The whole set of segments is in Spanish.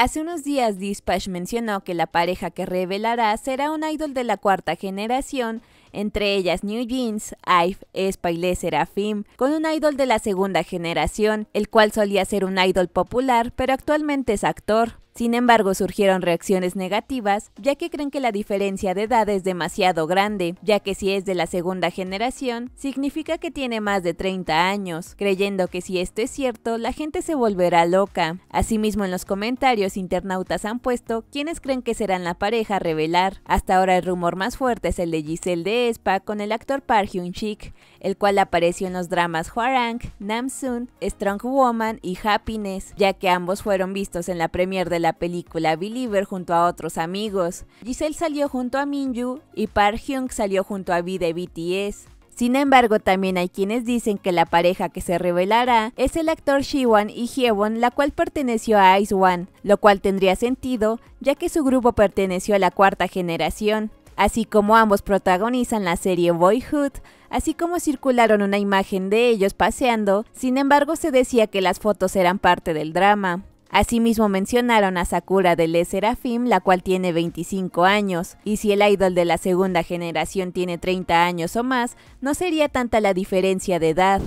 Hace unos días Dispatch mencionó que la pareja que revelará será un idol de la cuarta generación, entre ellas New Jeans, IVE, Espa y LE SSERAFIM, con un idol de la segunda generación, el cual solía ser un idol popular, pero actualmente es actor. Sin embargo, surgieron reacciones negativas, ya que creen que la diferencia de edad es demasiado grande, ya que si es de la segunda generación, significa que tiene más de 30 años, creyendo que si esto es cierto, la gente se volverá loca. Asimismo, en los comentarios, internautas han puesto quiénes creen que serán la pareja a revelar. Hasta ahora el rumor más fuerte es el de Giselle de Espa con el actor Park Hyungsik, el cual apareció en los dramas Hwarang, Nam Soon, Strong Woman y Happiness, ya que ambos fueron vistos en la premier de la película Believer junto a otros amigos. Giselle salió junto a Minyu y Park Hyung salió junto a V de BTS. Sin embargo, también hay quienes dicen que la pareja que se revelará es el actor Siwon y Hyewon, la cual perteneció a Ice One, lo cual tendría sentido ya que su grupo perteneció a la cuarta generación, así como ambos protagonizan la serie Boyhood, así como circularon una imagen de ellos paseando. Sin embargo, se decía que las fotos eran parte del drama. Asimismo mencionaron a Sakura de LE SSERAFIM, la cual tiene 25 años, y si el idol de la segunda generación tiene 30 años o más, no sería tanta la diferencia de edad.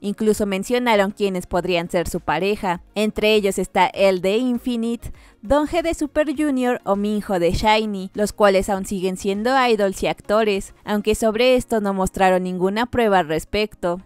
Incluso mencionaron quienes podrían ser su pareja, entre ellos está LE de Infinite, Donghae de Super Junior o Minho de SHINee, los cuales aún siguen siendo idols y actores, aunque sobre esto no mostraron ninguna prueba al respecto.